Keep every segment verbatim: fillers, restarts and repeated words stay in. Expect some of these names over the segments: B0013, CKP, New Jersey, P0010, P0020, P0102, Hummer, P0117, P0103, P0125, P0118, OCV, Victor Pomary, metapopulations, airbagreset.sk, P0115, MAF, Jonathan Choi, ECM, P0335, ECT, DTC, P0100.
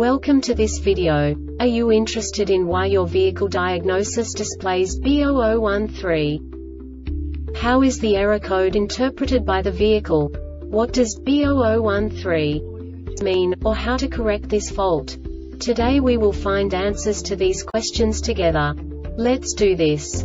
Welcome to this video. Are you interested in why your vehicle diagnosis displays B zero zero one three? How is the error code interpreted by the vehicle? What does B zero zero one three mean, or how to correct this fault? Today we will find answers to these questions together. Let's do this.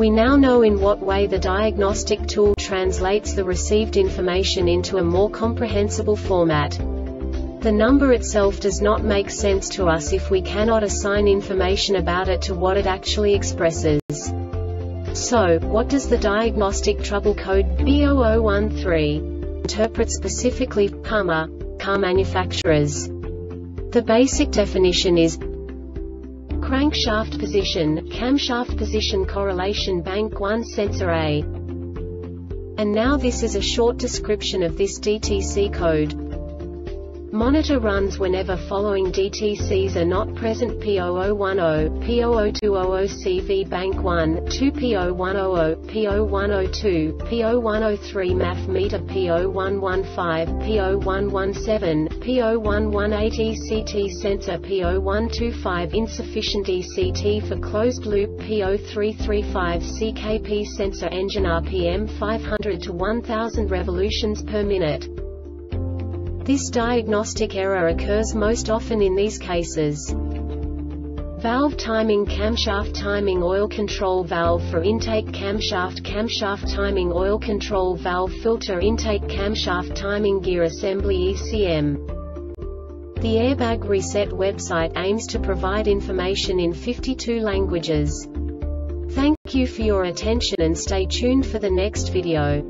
We now know in what way the diagnostic tool translates the received information into a more comprehensible format. The number itself does not make sense to us if we cannot assign information about it to what it actually expresses. So, what does the diagnostic trouble code B zero zero one three interpret specifically for Hummer car manufacturers? The basic definition is crankshaft position, camshaft position correlation bank one sensor A. And now this is a short description of this D T C code. Monitor runs whenever following D T Cs are not present: P zero zero one zero, P zero zero two zero C V bank one, two P zero one zero zero, P zero one zero two, P zero one zero three M A F meter, P zero one one five, P zero one one seven, P zero one one eight E C T sensor, P zero one two five insufficient E C T for closed loop, P zero three three five C K P sensor engine R P M five hundred to one thousand revolutions per minute. This diagnostic error occurs most often in these cases: valve timing, camshaft timing, oil control valve for intake, camshaft, camshaft timing, oil control valve, filter intake, camshaft timing, gear assembly, E C M. The Airbag Reset website aims to provide information in fifty-two languages. Thank you for your attention and stay tuned for the next video.